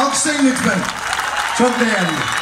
Alkışlayın lütfen. Çok değerli.